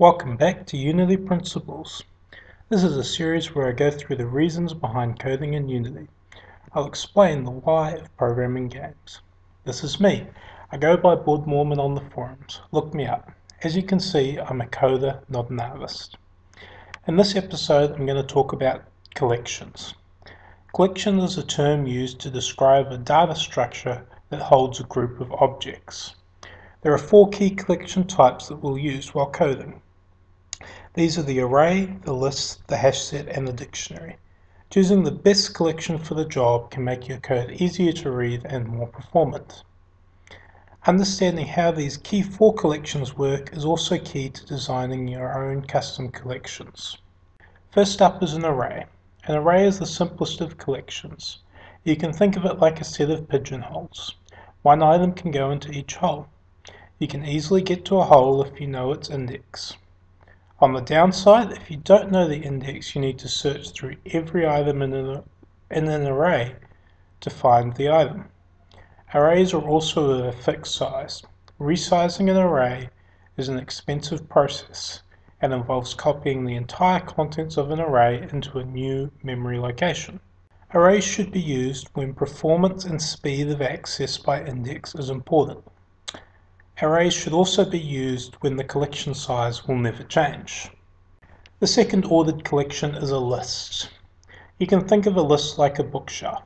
Welcome back to Unity Principles. This is a series where I go through the reasons behind coding in Unity. I'll explain the why of programming games. This is me. I go by BoredMormon on the forums. Look me up. As you can see, I'm a coder, not an artist. In this episode, I'm going to talk about collections. Collection is a term used to describe a data structure that holds a group of objects. There are four key collection types that we'll use while coding. These are the array, the list, the hash set, and the dictionary. Choosing the best collection for the job can make your code easier to read and more performant. Understanding how these key four collections work is also key to designing your own custom collections. First up is an array. An array is the simplest of collections. You can think of it like a set of pigeonholes. One item can go into each hole. You can easily get to a hole if you know its index. On the downside, if you don't know the index, you need to search through every item in an array to find the item. Arrays are also of a fixed size. Resizing an array is an expensive process and involves copying the entire contents of an array into a new memory location. Arrays should be used when performance and speed of access by index is important. Arrays should also be used when the collection size will never change. The second ordered collection is a list. You can think of a list like a bookshelf.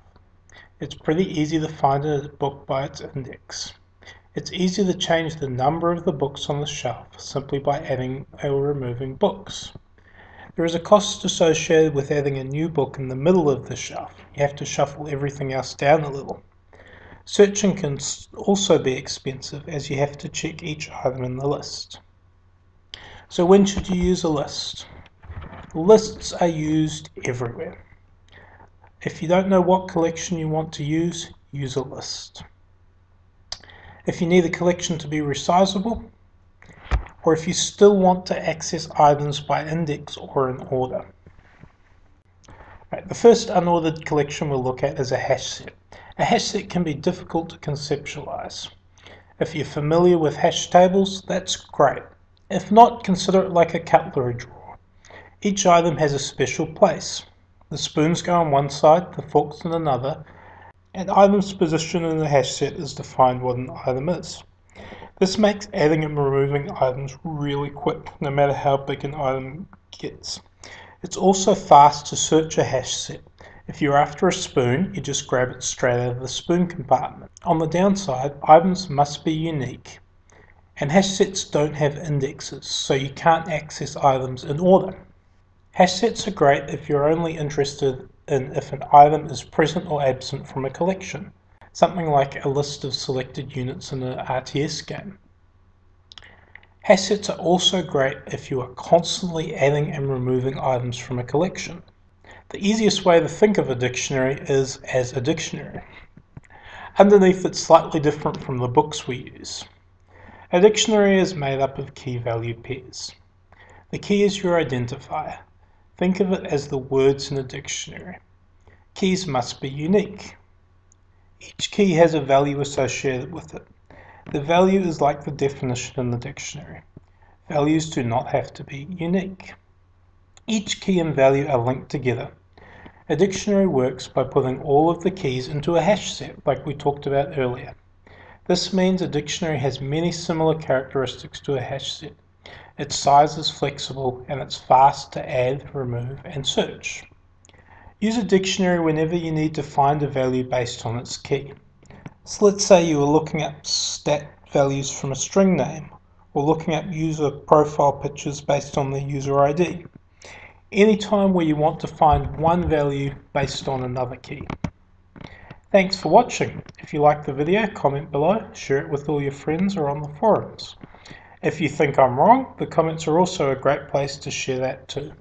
It's pretty easy to find a book by its index. It's easy to change the number of the books on the shelf simply by adding or removing books. There is a cost associated with adding a new book in the middle of the shelf. You have to shuffle everything else down a little. Searching can also be expensive as you have to check each item in the list. So when should you use a list? Lists are used everywhere. If you don't know what collection you want to use, use a list. If you need a collection to be resizable, or if you still want to access items by index or in order. Right, the first unordered collection we'll look at is a hash set. A hash set can be difficult to conceptualize. If you're familiar with hash tables, that's great. If not, consider it like a cutlery drawer. Each item has a special place. The spoons go on one side, the forks on another, and item's position in the hash set is to find what an item is. This makes adding and removing items really quick, no matter how big an item gets. It's also fast to search a hash set. If you're after a spoon, you just grab it straight out of the spoon compartment. On the downside, items must be unique, and hash sets don't have indexes, so you can't access items in order. Hash sets are great if you're only interested in if an item is present or absent from a collection, something like a list of selected units in an RTS game. Hash sets are also great if you are constantly adding and removing items from a collection. The easiest way to think of a dictionary is as a dictionary. Underneath, it's slightly different from the books we use. A dictionary is made up of key-value pairs. The key is your identifier. Think of it as the words in a dictionary. Keys must be unique. Each key has a value associated with it. The value is like the definition in the dictionary. Values do not have to be unique. Each key and value are linked together. A dictionary works by putting all of the keys into a hash set, like we talked about earlier. This means a dictionary has many similar characteristics to a hash set. Its size is flexible, and it's fast to add, remove, and search. Use a dictionary whenever you need to find a value based on its key. So let's say you were looking up stat values from a string name, or looking up user profile pictures based on the user ID. Any time where you want to find one value based on another key. Thanks for watching. If you like the video, comment below, share it with all your friends or on the forums. If you think I'm wrong, the comments are also a great place to share that too.